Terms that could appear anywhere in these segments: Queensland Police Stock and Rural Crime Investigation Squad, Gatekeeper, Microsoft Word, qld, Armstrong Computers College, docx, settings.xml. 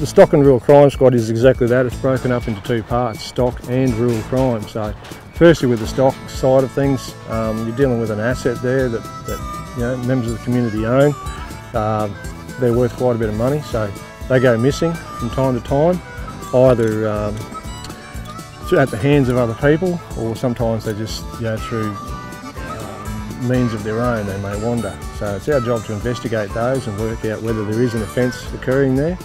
The Stock and Rural Crime Squad is exactly that. It's broken up into two parts, stock and rural crime. So firstly, with the stock side of things, you're dealing with an asset there that you know, members of the community own. They're worth quite a bit of money, so they go missing from time to time, either at the hands of other people, or sometimes they just, you know, through means of their own, they may wander. So it's our job to investigate those and work out whether there is an offence occurring there.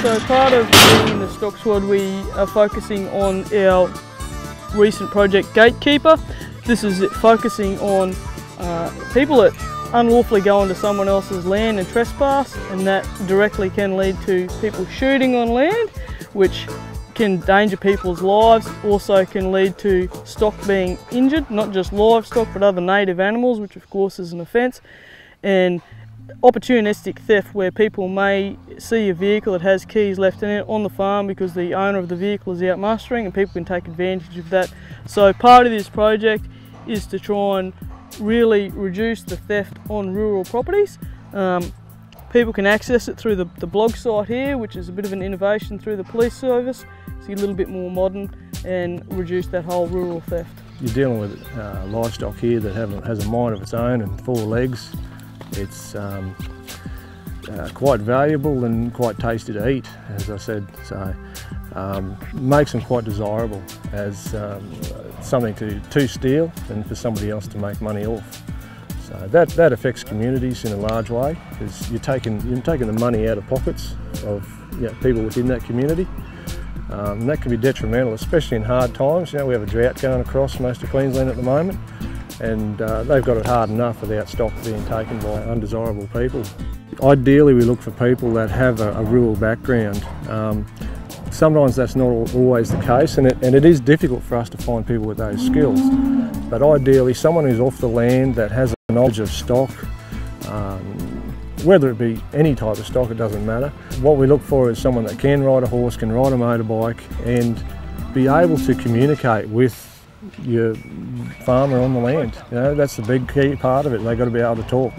So part of being in the Stock Squad, we are focusing on our recent project Gatekeeper. This is focusing on people that unlawfully go onto someone else's land and trespass, and that directly can lead to people shooting on land, which can endanger people's lives, also can lead to stock being injured, not just livestock but other native animals, which of course is an offence, and opportunistic theft, where people may see a vehicle that has keys left in it on the farm because the owner of the vehicle is out mustering, and people can take advantage of that. So part of this project is to try and really reduce the theft on rural properties. People can access it through the blog site here, which is a bit of an innovation through the police service. It's a little bit more modern and reduce that whole rural theft. You're dealing with livestock here that has a mind of its own and four legs. It's quite valuable and quite tasty to eat, as I said, so makes them quite desirable as something to steal and for somebody else to make money off. So that affects communities in a large way, because you're taking the money out of pockets of, you know, people within that community. And that can be detrimental, especially in hard times. You know, we have a drought going across most of Queensland at the moment, and they've got it hard enough without stock being taken by undesirable people. Ideally, we look for people that have a rural background. Sometimes that's not always the case, and it is difficult for us to find people with those skills. But ideally, someone who's off the land that has a knowledge of stock, whether it be any type of stock, it doesn't matter. What we look for is someone that can ride a horse, can ride a motorbike, and be able to communicate with your farmer on the land. You know, that's the big key part of it. They've got to be able to talk.